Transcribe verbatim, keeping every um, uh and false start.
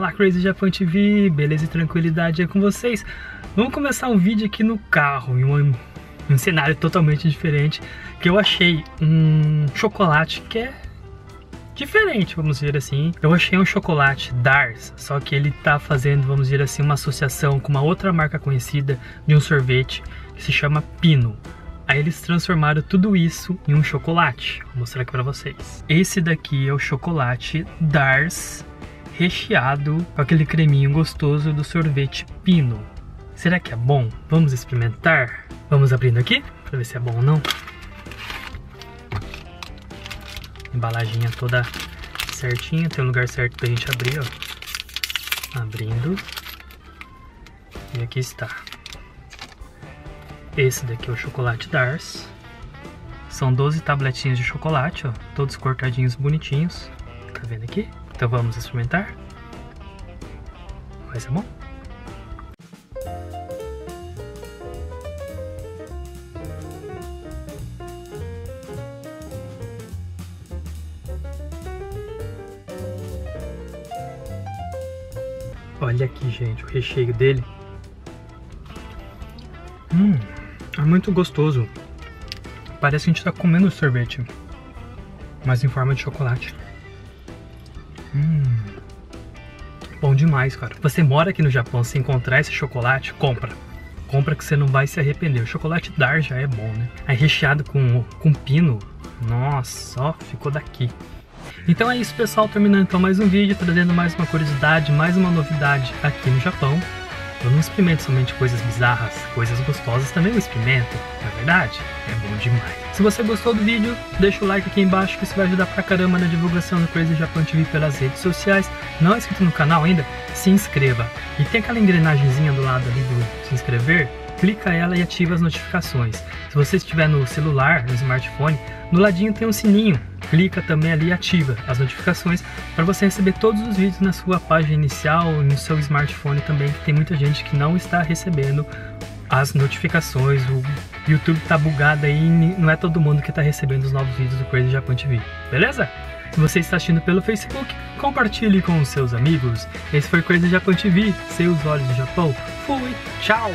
Fala Crazy Japan T V, beleza e tranquilidade é com vocês. Vamos começar um vídeo aqui no carro, em um, um cenário totalmente diferente, que eu achei um chocolate que é diferente, vamos dizer assim. Eu achei um chocolate DARS, só que ele tá fazendo, vamos dizer assim, uma associação com uma outra marca conhecida de um sorvete que se chama Pino. Aí eles transformaram tudo isso em um chocolate. Vou mostrar aqui pra vocês. Esse daqui é o chocolate DARS, recheado com aquele creminho gostoso do sorvete Pino. Será que é bom? Vamos experimentar? Vamos abrindo aqui pra ver se é bom ou não. Embalaginha toda certinha, tem um lugar certo pra gente abrir, ó. Abrindo. E aqui está. Esse daqui é o chocolate DARS. São doze tabletinhas de chocolate, ó. Todos cortadinhos bonitinhos. Tá vendo aqui? Então vamos experimentar. Vai ser bom? Olha aqui, gente, o recheio dele. Hum, é muito gostoso. Parece que a gente tá comendo sorvete, mas em forma de chocolate. Hum, bom demais, cara. Você mora aqui no Japão, se encontrar esse chocolate, compra. Compra que você não vai se arrepender. O chocolate DARS já é bom, né? Aí recheado com, com pino. Nossa, ó, ficou daqui. Então é isso, pessoal, terminando então mais um vídeo, trazendo mais uma curiosidade, mais uma novidade aqui no Japão. Eu não experimento somente coisas bizarras, coisas gostosas também eu experimento, na verdade, é bom demais. Se você gostou do vídeo, deixa o like aqui embaixo que isso vai ajudar pra caramba na divulgação do Crazy Japan T V pelas redes sociais. Não é inscrito no canal ainda? Se inscreva. E tem aquela engrenagemzinha do lado ali do se inscrever, clica ela e ativa as notificações. Se você estiver no celular, no smartphone, no ladinho tem um sininho. Clica também ali e ativa as notificações para você receber todos os vídeos na sua página inicial, no seu smartphone também, que tem muita gente que não está recebendo as notificações. O YouTube tá bugado aí, não é todo mundo que está recebendo os novos vídeos do Crazy Japan T V, beleza? Se você está assistindo pelo Facebook, compartilhe com os seus amigos. Esse foi Crazy Japan T V, seus olhos do Japão. Fui, tchau!